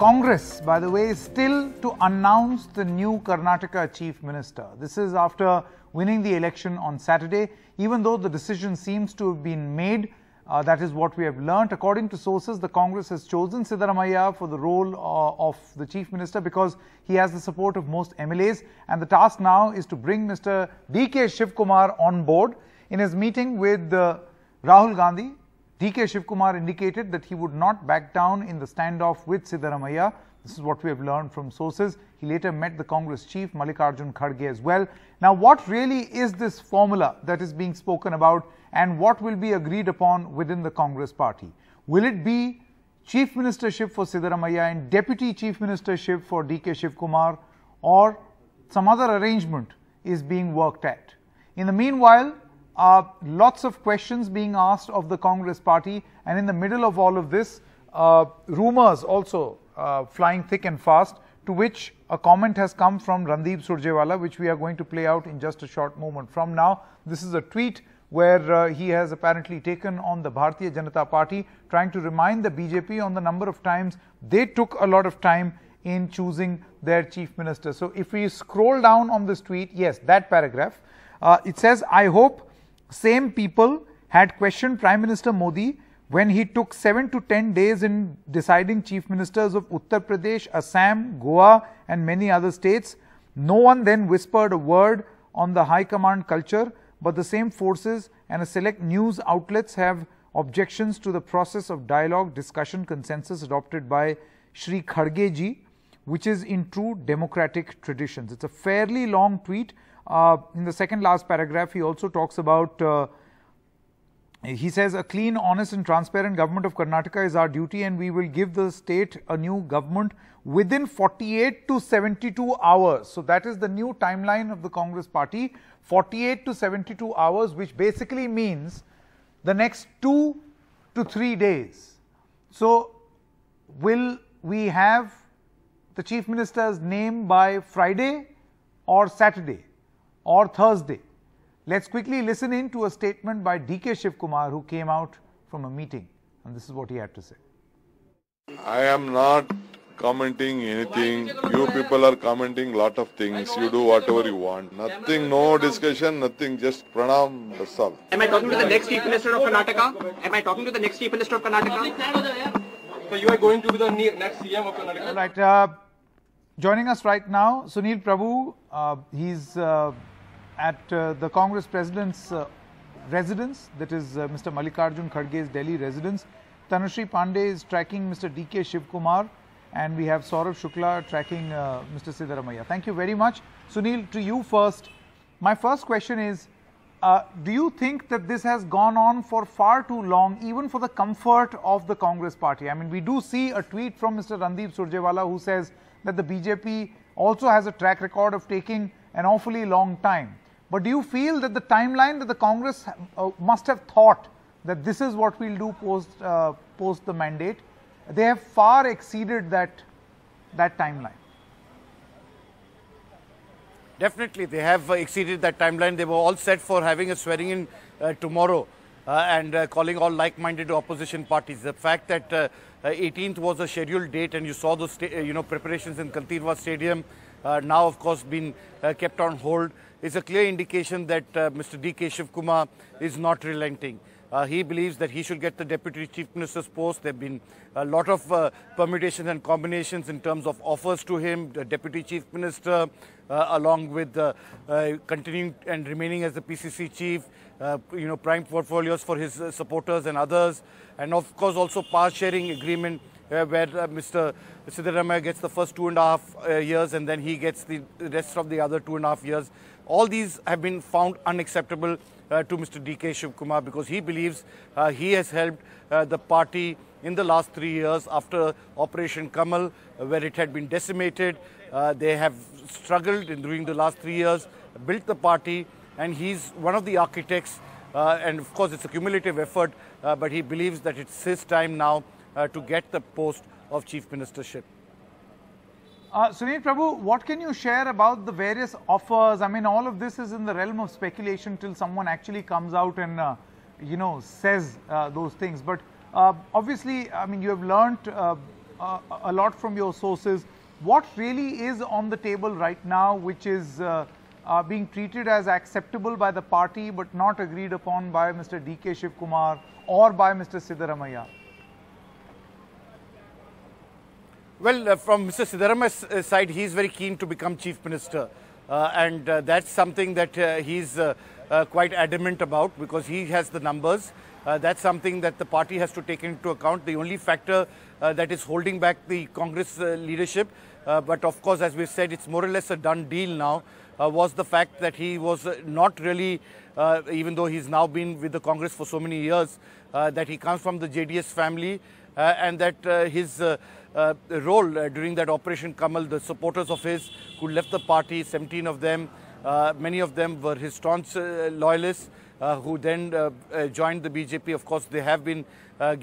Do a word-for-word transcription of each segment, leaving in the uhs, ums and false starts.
Congress, by the way, is still to announce the new Karnataka Chief Minister. This is after winning the election on Saturday. Even though the decision seems to have been made, uh, that is what we have learnt. According to sources, the Congress has chosen Siddaramaiah for the role uh, of the Chief Minister because he has the support of most M L As. And the task now is to bring Mister D K Shivakumar on board. In his meeting with uh, Rahul Gandhi, D K Shivakumar indicated that he would not back down in the standoff with Siddaramaiah. This is what we have learned from sources. He later met the Congress chief, Mallikarjun Kharge, as well. Now, what really is this formula that is being spoken about, and what will be agreed upon within the Congress party? Will it be chief ministership for Siddaramaiah and deputy chief ministership for D K Shivakumar, or some other arrangement is being worked at? In the meanwhile, Uh, lots of questions being asked of the Congress party, and in the middle of all of this, uh, rumours also uh, flying thick and fast, to which a comment has come from Randeep Surjewala, which we are going to play out in just a short moment from now. This is a tweet where uh, he has apparently taken on the Bharatiya Janata Party, trying to remind the B J P on the number of times they took a lot of time in choosing their chief minister. So if we scroll down on this tweet, yes, that paragraph, uh, it says, I hope same people had questioned Prime Minister Modi when he took seven to ten days in deciding chief ministers of Uttar Pradesh, Assam, Goa and many other states. No one then whispered a word on the high command culture, but the same forces and a select news outlets have objections to the process of dialogue, discussion, consensus adopted by Shri Kharge ji, which is in true democratic traditions. It's a fairly long tweet. Uh, in the second last paragraph, he also talks about, uh, he says, a clean, honest and transparent government of Karnataka is our duty, and we will give the state a new government within forty-eight to seventy-two hours. So that is the new timeline of the Congress party, forty-eight to seventy-two hours, which basically means the next two to three days. So will we have the chief minister's name by Friday or Saturday or Thursday? Let's quickly listen in to a statement by D K Shivakumar, who came out from a meeting, and this is what he had to say. I am not commenting anything. You people are commenting lot of things. You do whatever you want. Nothing, no discussion, nothing. Just pranam, that's all. Am I talking to the next chief minister of Karnataka? Am I talking to the next chief minister of Karnataka? So you are going to be the next C M of Karnataka? All right. Uh, joining us right now, Sunil Prabhu. Uh, he's Uh, at uh, the Congress President's uh, residence, that is uh, Mister Mallikarjun Kharge's Delhi residence. Tanushree Pandey is tracking Mister D K Shivakumar, and we have Saurabh Shukla tracking uh, Mister Siddaramaiah. Thank you very much. Sunil, to you first. My first question is, uh, do you think that this has gone on for far too long, even for the comfort of the Congress party? I mean, we do see a tweet from Mister Randeep Surjewala who says that the B J P also has a track record of taking an awfully long time. But do you feel that the timeline that the Congress uh, must have thought that this is what we'll do post uh, post the mandate, they have far exceeded that that timeline? Definitely, they have uh, exceeded that timeline. They were all set for having a swearing-in uh, tomorrow uh, and uh, calling all like-minded opposition parties. The fact that uh, eighteenth was a scheduled date, and you saw those uh, you know preparations in Kanteerava Stadium. Uh, now, of course, been uh, kept on hold, is a clear indication that uh, Mister D K Shivakumar is not relenting. Uh, he believes that he should get the Deputy Chief Minister's post. There have been a lot of uh, permutations and combinations in terms of offers to him, the Deputy Chief Minister, uh, along with uh, uh, continuing and remaining as the P C C Chief, uh, you know, prime portfolios for his uh, supporters and others, and of course also power sharing agreement, Uh, where uh, Mister Siddaramaiah gets the first two and a half uh, years and then he gets the rest of the other two and a half years. All these have been found unacceptable uh, to Mister D K Shivakumar, because he believes uh, he has helped uh, the party in the last three years after Operation Kamal, uh, where it had been decimated. Uh, they have struggled in during the last three years, built the party, and he's one of the architects. Uh, and of course, it's a cumulative effort, uh, but he believes that it's his time now Uh, to get the post of chief ministership. Uh, Sunil Prabhu, what can you share about the various offers? I mean, all of this is in the realm of speculation till someone actually comes out and, uh, you know, says uh, those things. But uh, obviously, I mean, you have learnt uh, uh, a lot from your sources. What really is on the table right now, which is uh, uh, being treated as acceptable by the party but not agreed upon by Mister D K Shivakumar or by Mister Siddaramaiah? Well, uh, from Mister Siddaramaiah's side, he is very keen to become Chief Minister. Uh, and uh, that's something that uh, he's uh, uh, quite adamant about, because he has the numbers. Uh, that's something that the party has to take into account. The only factor uh, that is holding back the Congress uh, leadership, uh, but of course, as we've said, it's more or less a done deal now, uh, was the fact that he was not really, uh, even though he's now been with the Congress for so many years, uh, that he comes from the J D S family, uh, and that uh, his uh, Uh, role uh, during that Operation Kamal, the supporters of his who left the party, seventeen of them, uh, many of them were his staunch uh, loyalists uh, who then uh, uh, joined the B J P. Of course, they have been uh,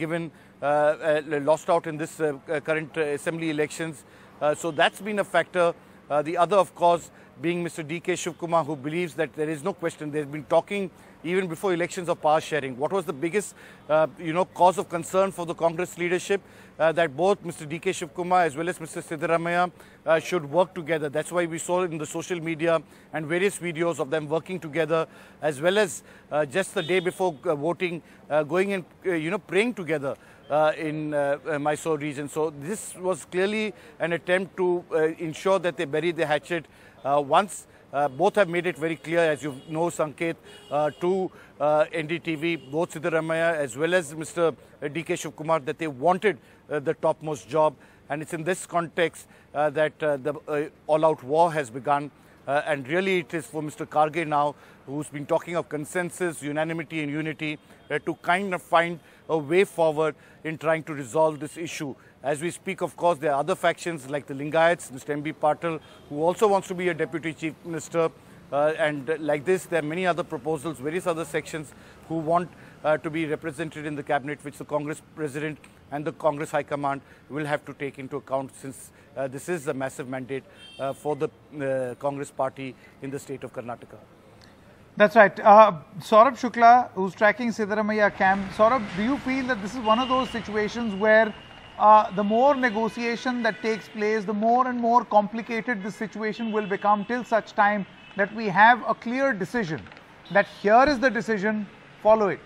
given, uh, uh, lost out in this uh, current uh, assembly elections. Uh, so that's been a factor. Uh, the other, of course, being Mister D K Shivakumar, who believes that there is no question. They've been talking even before elections of power sharing. What was the biggest, uh, you know, cause of concern for the Congress leadership? Uh, that both Mister D K Shivakumar as well as Mister Siddaramaiah uh, should work together. That's why we saw in the social media and various videos of them working together, as well as uh, just the day before uh, voting, uh, going and, uh, you know, praying together uh, in uh, uh, Mysore region. So this was clearly an attempt to uh, ensure that they bury the hatchet uh, once. Uh, both have made it very clear, as you know, Sanket, uh, to uh, N D T V, both Siddaramaiah as well as Mister D K Shivakumar, that they wanted uh, the topmost job. And it's in this context uh, that uh, the uh, all-out war has begun. Uh, and really it is for Mister Kharge now, who's been talking of consensus, unanimity and unity, uh, to kind of find a way forward in trying to resolve this issue. As we speak, of course, there are other factions like the Lingayats, Mister M B Patel, who also wants to be a Deputy Chief Minister. Uh, and uh, like this, there are many other proposals, various other sections who want uh, to be represented in the cabinet, which the Congress President and the Congress High Command will have to take into account, since uh, this is a massive mandate uh, for the uh, Congress party in the state of Karnataka. That's right. Uh, Saurabh Shukla, who's tracking Siddaramaiah camp. Saurabh, do you feel that this is one of those situations where uh, the more negotiation that takes place, the more and more complicated this situation will become, till such time that we have a clear decision, that here is the decision, follow it?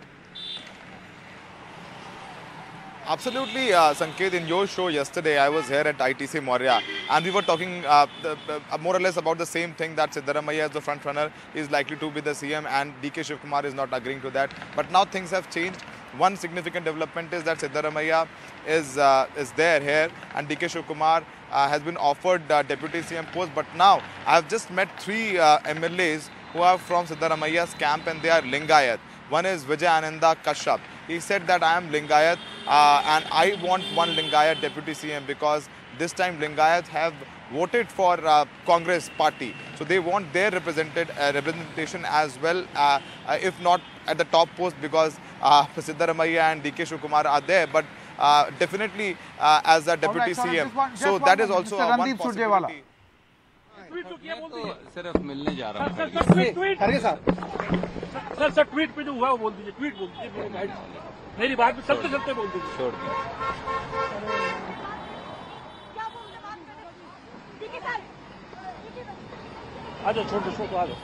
Absolutely, uh, Sanket, in your show yesterday, I was here at I T C Maurya, and we were talking uh, the, uh, more or less about the same thing, that Siddaramaiah, as the front runner, is likely to be the C M, and D K Shivakumar is not agreeing to that. But now things have changed. One significant development is that Siddaramaiah is uh, is there here, and D K Shivakumar uh, has been offered uh, Deputy C M post. But now I have just met three uh, M L As who are from Siddaramaiah's camp, and they are Lingayat. One is Vijayananda Kashyap. He said that I am Lingayat uh, and I want one Lingayat Deputy C M, because this time Lingayat have voted for uh, Congress party. So they want their represented uh, representation as well, uh, uh, if not at the top post, because uh, Siddaramaiah and D K Shivakumar are there, but uh, definitely uh, as a Deputy right, C M. Just one, just so one, that is also Mister Randeep Surjewala. Sir sir tweet पे जो हुआ वो बोल दीजिए, tweet बोल दीजिए मेरी मेरी बात में सबसे सबसे बोल दीजिए, छोड़ आ जाओ, छोड़ दो, छोड़ दो, आ जाओ.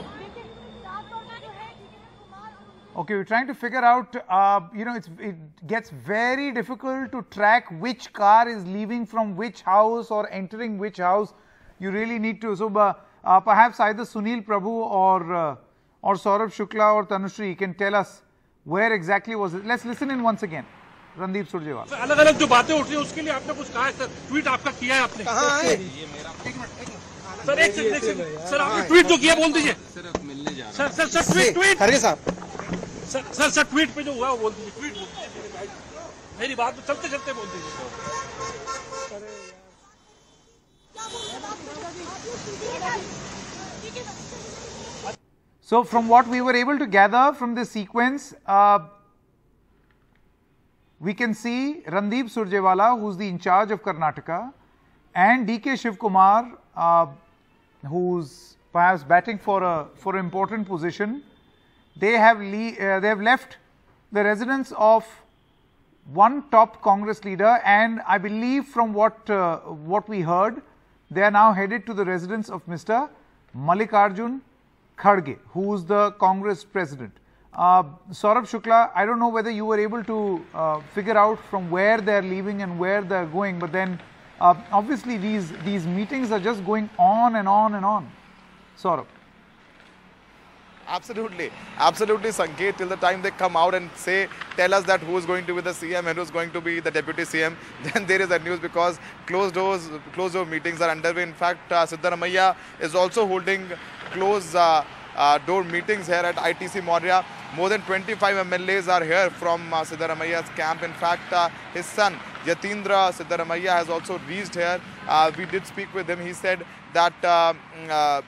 Okay, we're trying to figure out, uh, you know, it's, it gets very difficult to track which car is leaving from which house or entering which house. You really need to, so uh, perhaps either Sunil Prabhu or uh, or Saurabh Shukla or Tanushree can tell us where exactly was it. Let's listen in once again. Randeep Surjewala. Sir, अलग अलग जो बातें उठ रही हैं उसके लिए आपने कुछ कहा है सर? ट्वीट आपका किया है आपने? कहाँ है? ये मेरा. एक मिनट, एक मिनट. सर एक सेकंड. सर आपने ट्वीट जो किया बोल दीजिए. सर अब मिलने जा रहा. Sir sir sir tweet tweet. हरे साहब. सर सर सर ट्वीट पे जो हुआ वो बोल दीजिए. ट्वीट बोल दीजिए. मेरी बात में चलते चलते बोल दीजिए. So from what we were able to gather from this sequence, uh, we can see Randeep Surjewala, who's the in charge of Karnataka, and D K Shivakumar, uh, who's perhaps batting for a for an important position. They have le uh, they have left the residence of one top Congress leader, and I believe from what, uh, what we heard, they are now headed to the residence of Mister Mallikarjun Kharge, who is the Congress president. Uh, Saurabh Shukla, I don't know whether you were able to uh, figure out from where they are leaving and where they are going, but then uh, obviously these, these meetings are just going on and on and on. Saurabh. Absolutely, absolutely, Sanket. Till the time they come out and say, tell us that who is going to be the C M and who is going to be the deputy C M, then there is that news, because closed doors, closed door meetings are underway. In fact, uh, Siddaramaiah is also holding closed uh, uh, door meetings here at I T C Maurya. More than twenty-five M L As are here from uh, Siddaramaiah's camp. In fact, uh, his son, Yatindra Siddaramaiah, has also reached here. Uh, we did speak with him. He said that uh, uh, uh,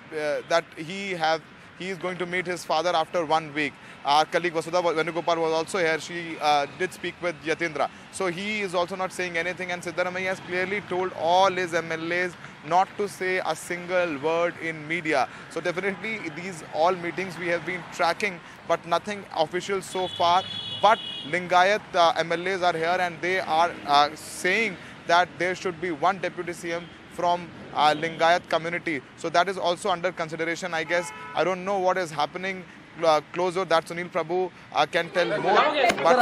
that he have. He is going to meet his father after one week. Our colleague Vasudha Venugopar was also here. She uh, did speak with Yatindra. So he is also not saying anything. And Siddaramaiah has clearly told all his M L As not to say a single word in media. So definitely these all meetings we have been tracking, but nothing official so far. But Lingayat uh, M L As are here, and they are uh, saying that there should be one deputy C M from uh, Lingayat community. So that is also under consideration, I guess. I don't know what is happening uh, closer. That Sunil Prabhu uh, can tell more. But...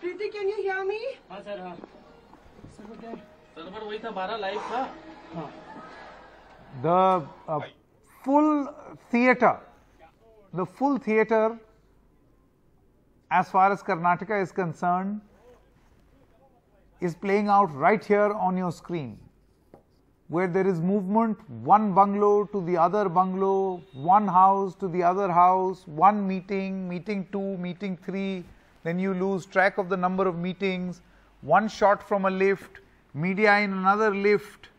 Preeti, can you hear me? Yes, sir. Sir, the uh, full theatre, the full theatre as far as Karnataka is concerned is playing out right here on your screen, where there is movement, one bungalow to the other bungalow, one house to the other house, one meeting, meeting two, meeting three. Then you lose track of the number of meetings, one shot from a lift, media in another lift,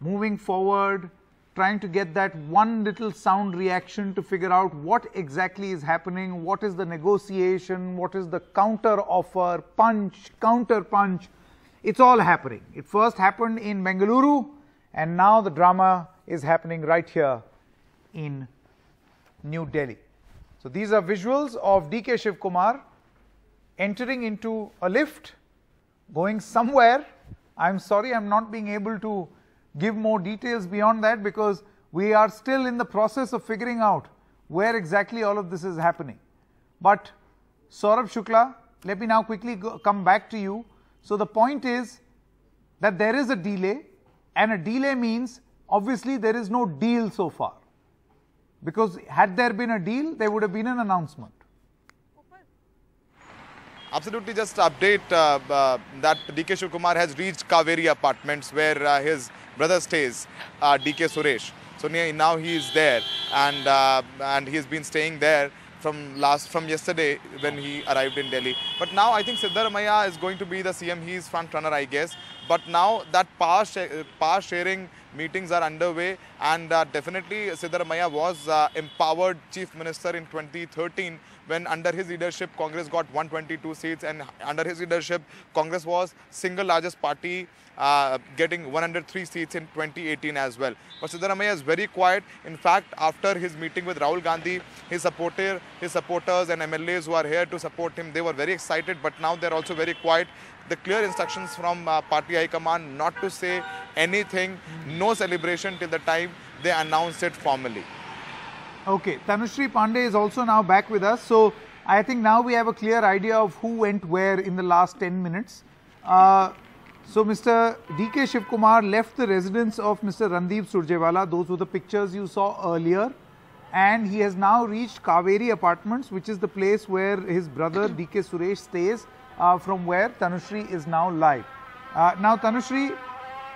moving forward, trying to get that one little sound reaction to figure out what exactly is happening, what is the negotiation, what is the counter offer, punch, counter punch. It's all happening. It first happened in Bengaluru, and now the drama is happening right here in New Delhi. So these are visuals of D K Shivakumar entering into a lift, going somewhere. I'm sorry, I'm not being able to give more details beyond that, because we are still in the process of figuring out where exactly all of this is happening. But Saurabh Shukla, let me now quickly go, come back to you. So the point is that there is a delay, and a delay means obviously there is no deal so far. Because had there been a deal, there would have been an announcement. Absolutely, just update uh, uh, that D K Shivakumar has reached Kaveri Apartments, where uh, his brother stays, uh, D K Suresh. So now he is there, and uh, and he has been staying there from last from yesterday when he arrived in Delhi. But now I think Siddaramaiah is going to be the C M. He is front runner, I guess. But now that power, sh power sharing meetings are underway, and uh, definitely Siddaramaiah was uh, empowered chief minister in twenty thirteen, when under his leadership Congress got one hundred twenty-two seats, and under his leadership Congress was single largest party, uh, getting one hundred three seats in twenty eighteen as well. But Siddaramaiah is very quiet. In fact, after his meeting with Rahul Gandhi, his supporter, his supporters and M L As who are here to support him, they were very excited, but now they're also very quiet. The clear instructions from uh, party high command not to say anything, no celebration till the time they announced it formally. Okay, Tanushree Pandey is also now back with us. So I think now we have a clear idea of who went where in the last ten minutes. Uh, so Mister D K Shivakumar left the residence of Mister Randeep Surjewala. Those were the pictures you saw earlier. And he has now reached Kaveri Apartments, which is the place where his brother D K Suresh stays. Uh, from where Tanushree is now live. Uh, now Tanushree,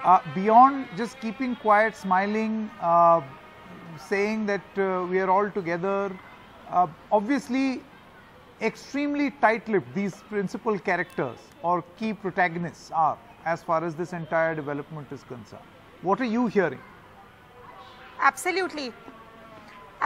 uh, beyond just keeping quiet, smiling, uh, saying that uh, we are all together, uh, obviously extremely tight-lipped these principal characters or key protagonists are as far as this entire development is concerned. What are you hearing? Absolutely.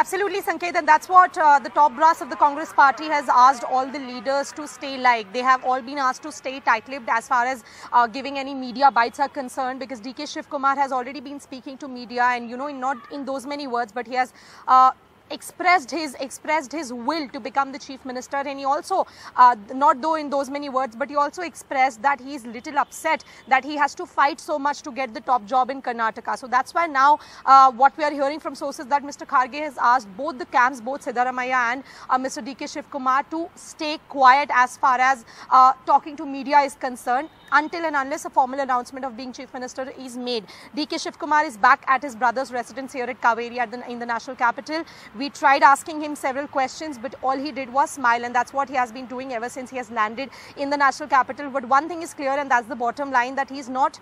Absolutely, Sanket, and that's what uh, the top brass of the Congress party has asked all the leaders to stay like. They have all been asked to stay tight-lipped as far as uh, giving any media bites are concerned, because D K. Shivakumar has already been speaking to media and, you know, in, not in those many words, but he has uh, expressed his expressed his will to become the chief minister, and he also uh, not though in those many words, but he also expressed that he is little upset that he has to fight so much to get the top job in Karnataka. So that's why now uh, what we are hearing from sources that Mister Kharge has asked both the camps, both Siddaramaiah and uh, Mister D K. Shivakumar, to stay quiet as far as uh, talking to media is concerned, until and unless a formal announcement of being chief minister is made. D K. Shivakumar is back at his brother's residence here at Kaveri at the, in the national capital. We tried asking him several questions, but all he did was smile, and that's what he has been doing ever since he has landed in the national capital. But one thing is clear, and that's the bottom line, that he is not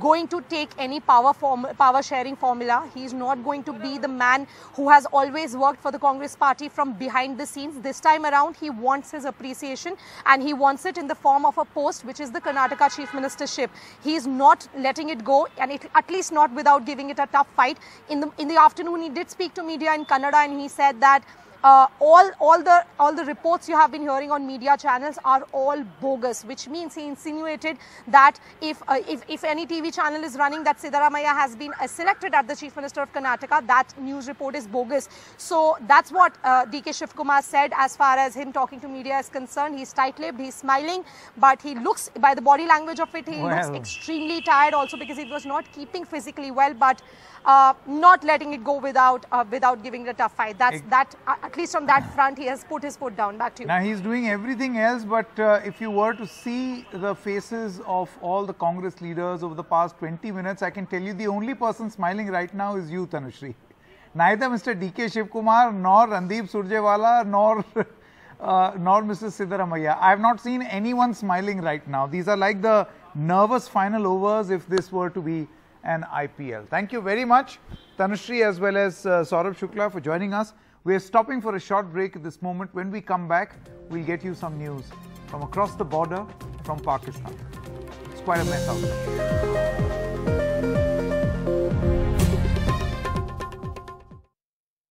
going to take any power form, power sharing formula. He is not going to be the man who has always worked for the Congress party from behind the scenes. This time around, he wants his appreciation, and he wants it in the form of a post, which is the Karnataka chief ministership. He is not letting it go, and it, at least not without giving it a tough fight. In the, in the afternoon, he did speak to media in Kannada, and he said that Uh, all, all the, all the reports you have been hearing on media channels are all bogus, which means he insinuated that if, uh, if, if any T V channel is running that Siddaramaiah has been uh, selected as the chief minister of Karnataka, that news report is bogus. So that's what uh, D K. Shivakumar said as far as him talking to media is concerned. He's tight-lipped, he's smiling, but he looks, by the body language of it, he well. looks extremely tired also, because he was not keeping physically well, but uh, not letting it go without, uh, without giving it a tough fight. That's, it, that. Uh, At least on that front, he has put his foot down. Back to you. Now, he's doing everything else, but uh, if you were to see the faces of all the Congress leaders over the past twenty minutes, I can tell you the only person smiling right now is you, Tanushree. Neither Mister D K. Shivakumar, nor Randeep Surjewala, nor, uh, nor Mister Siddaramaiah. I have not seen anyone smiling right now. These are like the nervous final overs if this were to be an I P L. Thank you very much, Tanushree, as well as uh, Saurabh Shukla, for joining us. We are stopping for a short break at this moment. When we come back, we'll get you some news from across the border, from Pakistan. It's quite a mess out there.